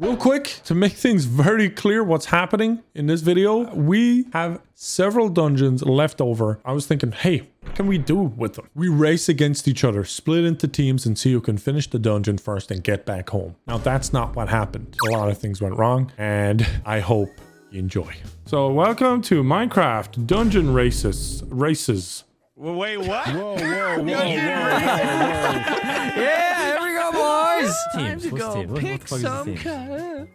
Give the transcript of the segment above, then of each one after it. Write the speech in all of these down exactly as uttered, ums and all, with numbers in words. Real quick, to make things very clear what's happening in this video, we have several dungeons left over. I was thinking, hey, what can we do with them? We race against each other, split into teams, and see who can finish the dungeon first and get back home. Now, that's not what happened. A lot of things went wrong, and I hope you enjoy. So, welcome to Minecraft Dungeon Races. Races. Wait, what? Whoa, whoa, whoa, whoa, whoa, whoa. Yeah, here we go, boys. Time to go team? pick what, what some co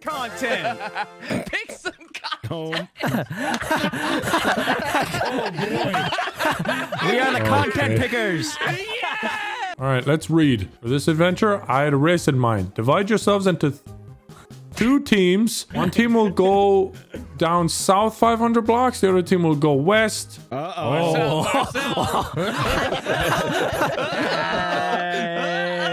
content. Pick some content. Oh, boy. We are the okay. content pickers. Yeah. All right, let's read. For this adventure, I had a race in mind. Divide yourselves into th two teams. One team will go down south five hundred blocks. The other team will go west. Uh oh. oh.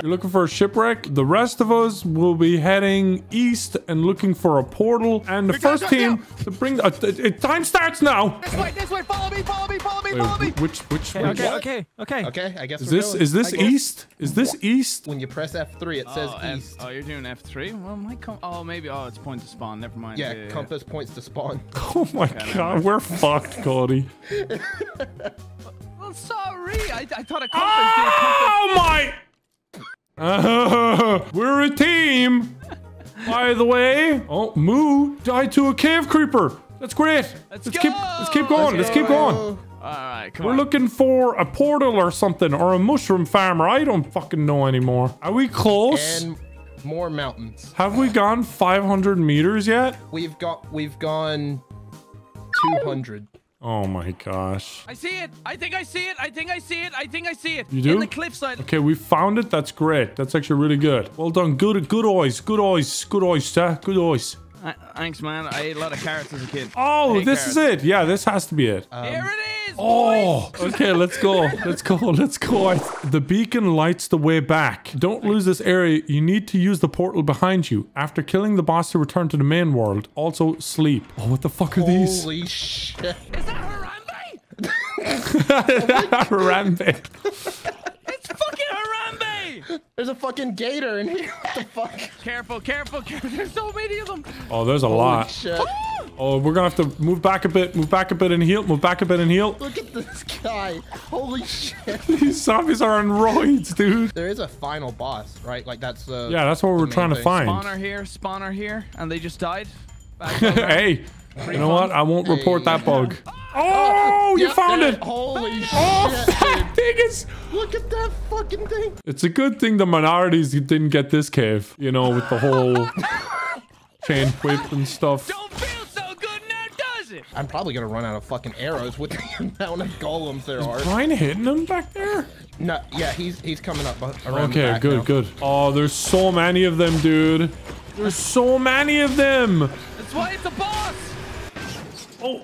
You're looking for a shipwreck. The rest of us will be heading east and looking for a portal. And the We're first team down. to bring. Uh, uh, time starts now. This way. This way. Follow me. Follow me. Follow me. Follow me. Which? Which? Okay. Which, okay, okay. Okay. Okay. I guess. Is this? Going. Is this east? Is this east? When you press F three, it oh, says F east. Oh, you're doing F three. Well, my com oh, maybe. Oh, it's point to spawn. Never mind. Yeah, yeah compass yeah. points to spawn. Oh my okay, God, we're fucked, Cody. Well, sorry. I, I thought a compass. Oh my. Uh, we're a team, by the way. Oh, Moo died to a cave creeper. That's great. Let's, let's go. keep Let's keep going. Let's, let's keep going. All right, come We're on. looking for a portal or something, or a mushroom farmer. I don't fucking know anymore. Are we close? And more mountains. Have we gone five hundred meters yet? We've got. We've gone two hundred. Oh my gosh. I see it. I think I see it. I think I see it. I think I see it. You do? In the cliffside. Okay, we found it. That's great. That's actually really good. Well done. Good good eyes. Good eyes. Good eyes, sir. Good eyes. I, thanks, man. I ate a lot of carrots as a kid. Oh, this carrots. is it. Yeah, this has to be it. Um, Here it is, Oh, boys. Okay, let's go. Let's go. Let's go. The beacon lights the way back. Don't lose this area. You need to use the portal behind you. After killing the boss to return to the main world, also sleep. Oh, what the fuck are Holy these? Holy shit. Is that Harambe? Harambe. It's fucking Harambe. There's a fucking gator in here. What the fuck? Careful, careful, careful. There's so many of them. Oh, there's a Holy lot. Shit. Oh, we're gonna have to move back a bit, move back a bit and heal, move back a bit and heal. Look at this guy. Holy shit. These zombies are on roids, dude. There is a final boss, right? Like that's the... Yeah, that's what we're trying to find. Spawner here, spawner here, and they just died. Hey, Pretty you know fun. what? I won't hey. report that bug. Oh, you yep, found it! Holy shit! Oh, that thing is... Look at that fucking thing! It's a good thing the minorities didn't get this cave. You know, with the whole chain whip and stuff. Don't feel so good now, does it? I'm probably gonna run out of fucking arrows with the amount of golems there are. Is Brian hitting him back there? No, yeah, he's he's coming up around Okay, the back good, now. good. Oh, there's so many of them, dude. There's so many of them! That's why it's a boss! Oh!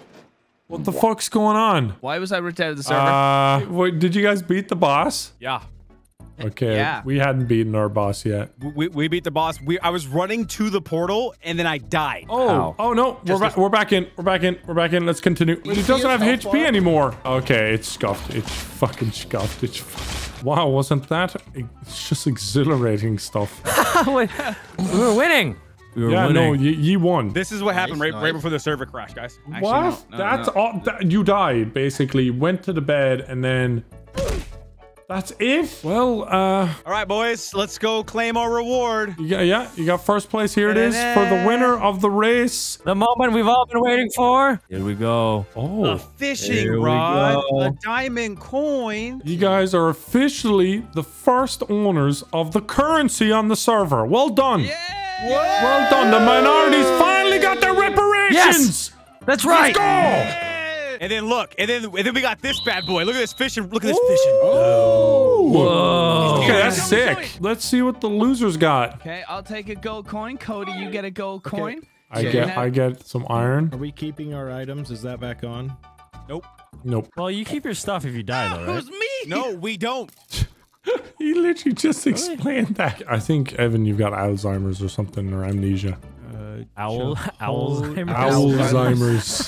What the fuck's going on? Why was I ripped out of the server? Uh, wait, did you guys beat the boss? Yeah. Okay, yeah. We hadn't beaten our boss yet. We, we beat the boss. We I was running to the portal, and then I died. Oh, Ow. oh no. We're, ba we're back in. We're back in. We're back in. Let's continue. He doesn't have H P far? anymore. Okay, it's scuffed. It's fucking scuffed. It's fucking... Wow, wasn't that... It's just exhilarating stuff. Wait, we were winning. We yeah, winning. no, you, you won. This is what nice, happened right, nice. right before the server crashed, guys. Actually, what? No, no, That's no. all. That, you died, basically. Went to the bed, and then... That's it? Well, uh... All right, boys. Let's go claim our reward. You got, yeah, you got first place. Here it is for the winner of the race. The moment we've all been waiting for. Here we go. Oh. A fishing rod. A diamond coin. You guys are officially the first owners of the currency on the server. Well done. Yeah. Whoa. Well done. The minorities finally got their reparations. Yes, that's right. Let's go. Yeah. And then look, and then and then we got this bad boy. Look at this fishing. Look at this Ooh. fishing. Oh. Whoa. Okay, that's sick. Let's see what the losers got. Okay, I'll take a gold coin. Cody, you get a gold okay. coin. I yeah. get I get some iron. Are we keeping our items? Is that back on? Nope. Nope. Well, you keep your stuff if you die, though, right? It was me. No, we don't. He literally just explained that. I think, Evan, you've got Alzheimer's or something, or amnesia. Uh, Owl? Alzheimer's?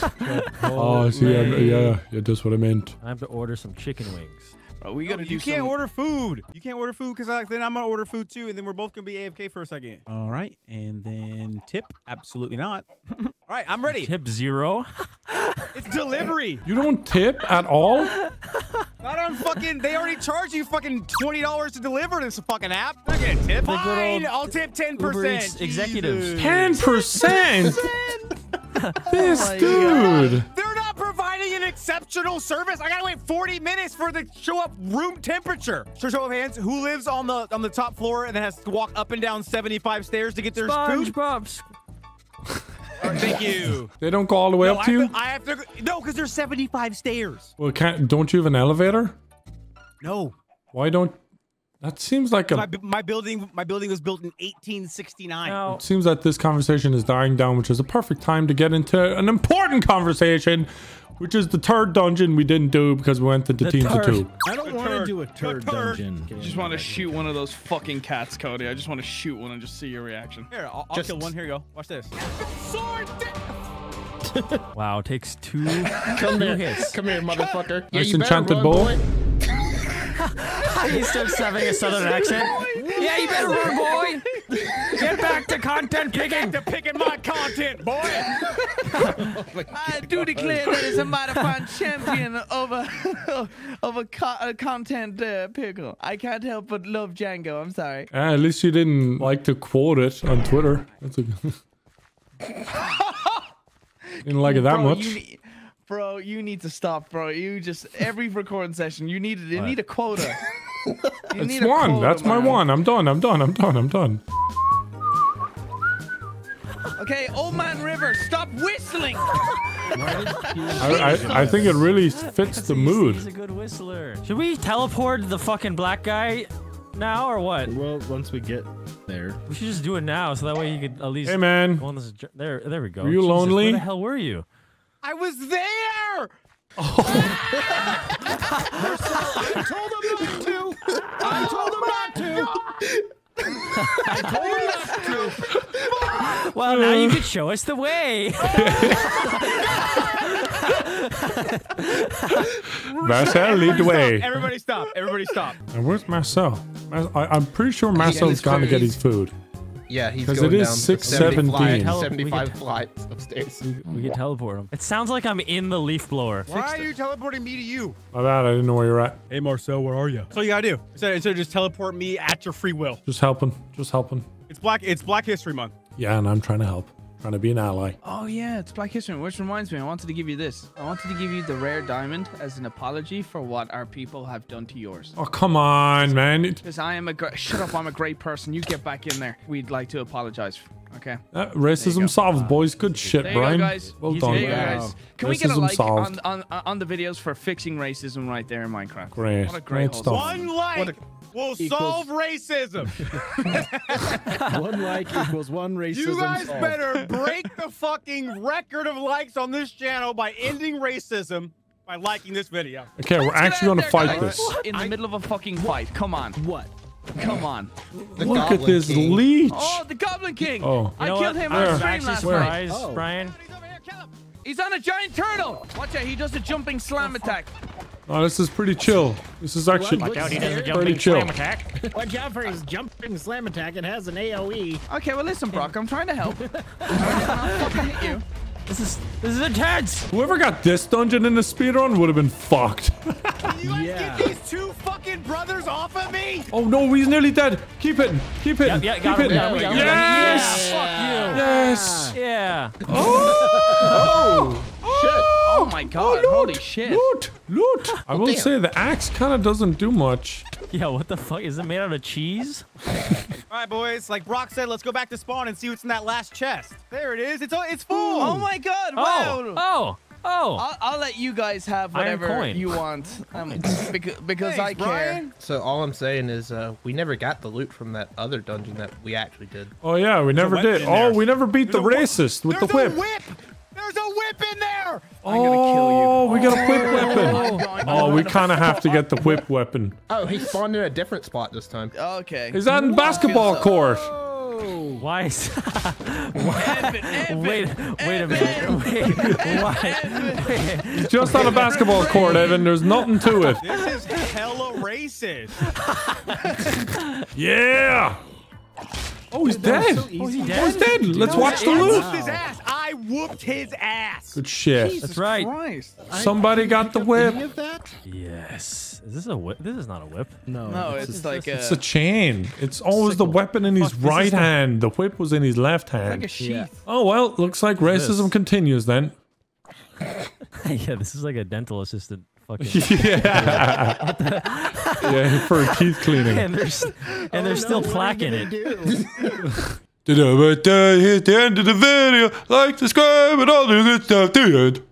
Alzheimer's. Oh, see, yeah, yeah, yeah, that's what I meant. I have to order some chicken wings. Bro, we gotta no, do you some... can't order food. You can't order food because then I'm gonna order food too, and then we're both gonna be A F K for a second. All right, and then tip? Absolutely not. All right, I'm ready. Tip zero. It's delivery. You don't tip at all? Not on fucking. They already charge you fucking twenty dollars to deliver this fucking app. I get a tip. Fine, I'll tip ten percent. Executives. Ten percent. This oh dude. God. They're not providing an exceptional service. I gotta wait forty minutes for the show up room temperature. So show of hands, who lives on the on the top floor and then has to walk up and down seventy-five stairs to get their food? SpongeBob's. All right, thank you. They don't go all the way no, up to you? I have to, no, because there's seventy-five stairs. Well, can't, don't you have an elevator? No. Why don't... That seems like a... My, my building my building was built in eighteen sixty-nine. No. It seems that this conversation is dying down, which is a perfect time to get into an important conversation, which is the turd dungeon we didn't do because we went to the, the teams of two. I don't want to do a turd, turd dungeon. I just want to shoot one of those fucking cats, Cody. I just want to shoot one and just see your reaction. Here, I'll, I'll just kill one. Here you go. Watch this. Sword wow, takes two, come two hits. Come here, motherfucker. Yeah, nice enchanted run, bowl. Boy. He starts having a southern accent. Yeah, you better run, boy. Get back to content picking. Get back to picking my content, boy. Oh I do declare that it's a modified champion over over co uh, content uh, pickle. I can't help but love Django. I'm sorry. Ah, at least you didn't like to quote it on Twitter. That's a didn't like it that Bro, much. You Bro, you need to stop, bro. You just every recording session, you need you need a quota. You it's need a one. Quota, That's man. my one. I'm done. I'm done. I'm done. I'm done. Okay, Old Man River, stop whistling. I, I, I think it really fits the mood. He's a good whistler. Should we teleport the fucking black guy now or what? Well, once we get there, we should just do it now, so that way you could at least. Hey man, go on this, there, there we go. Were you Jesus, lonely? Where the hell were you? I was there! Oh. I told him not to! I told him not to! I told him not to! Well, now you can show us the way! Marcel, lead the way! Everybody stop! Everybody stop! And where's Marcel? I, I'm pretty sure Marcel's gonna get his food. Yeah, he's going it is down six seventeen. seventy seventy-five flights upstairs. We can teleport him. It sounds like I'm in the leaf blower. Why are you teleporting me to you? My bad, I didn't know where you're at. Hey, Marcel, where are you? That's all you gotta do. Instead, instead of just teleport me at your free will. Just helping. Just helping. It's Black It's Black History Month. Yeah, and I'm trying to help. Trying to be an ally. Oh, yeah, it's Black History, which reminds me, I wanted to give you this. I wanted to give you the rare diamond as an apology for what our people have done to yours. Oh, come on, man. Because I am a... Shut up, I'm a great person. You get back in there. We'd like to apologize. Okay. Uh, racism solved, boys. Good shit, there Brian. You go, guys. Well you done. There you go, guys. Can racism we get a like on, on, on the videos for fixing racism right there in Minecraft? Great. What a great, great stuff. One like... We'll equals... solve racism. One like equals one racism. You guys solved. Better break the fucking record of likes on this channel by ending racism by liking this video. Okay, Let's we're actually going to fight guys. this. In the I... middle of a fucking fight. Come on. What? Come on. The Look Goblin at this King. leech. Oh, the Goblin King. Oh. I killed what? him on stream last night. Oh. Brian. He's on a giant turtle. Watch out. He does a jumping slam attack. Oh, this is pretty chill. This is actually Watch out, he does a jumping slam attack. Watch out for his jumping slam attack. It has an AoE. Okay, well listen, Brock, I'm trying to help. I'll fucking hit you. This is this is intense. Whoever got this dungeon in the speedrun would have been fucked. Can you guys yeah. get these two fucking brothers off of me? Oh no, he's nearly dead. Keep hitting. Keep hitting. Yep, yeah, got Keep him. Hitting. Yeah, yes. Yeah. Fuck you. Yes. Yeah. Oh. oh. Shit. Oh my god, oh, loot, holy shit. Loot, loot. I will oh, say the axe kind of doesn't do much. Yeah, what the fuck? Is it made out of cheese? All right, boys. Like Brock said, let's go back to spawn and see what's in that last chest. There it is. It's it's full. Ooh. Oh my god. Oh, wow. Oh, oh. I'll, I'll let you guys have whatever you want. Um, because because Thanks, I care. Brian. So all I'm saying is uh, we never got the loot from that other dungeon that we actually did. Oh, yeah, we never did. Oh, we never beat There's the racist with There's the whip. whip. There's a whip in there! Oh, I'm gonna kill you. Oh, we got a whip weapon. Oh, we kind of have to get the whip weapon. Oh, he spawned in a different spot this time. Okay. He's on the basketball court. Whoa. Why is why, wait, wait a minute. Wait, why? Wait. Just on a basketball court, Evan. There's nothing to it. This is hella racist. Yeah. Oh, he's dead. So oh, he's dead. Oh, he's dead. Dude, Let's watch the loot. Wow. His ass. I whooped his ass. Good shit. Jesus That's right. Christ. Somebody I, got the whip. Any of that? Yes. Is this a whip? This is not a whip. No. No, it's, it's like a. It's a chain. It's always sickle. the weapon in his Fuck, right hand. The whip was in his left hand. It's like a sheath. Yeah. Oh well, looks like racism this? continues then. Yeah, this is like a dental assistant. Yeah. Yeah, for teeth cleaning. And there's, and oh, there's no, still plaque in it. To the end of the video, like, subscribe, and all the good stuff. The end.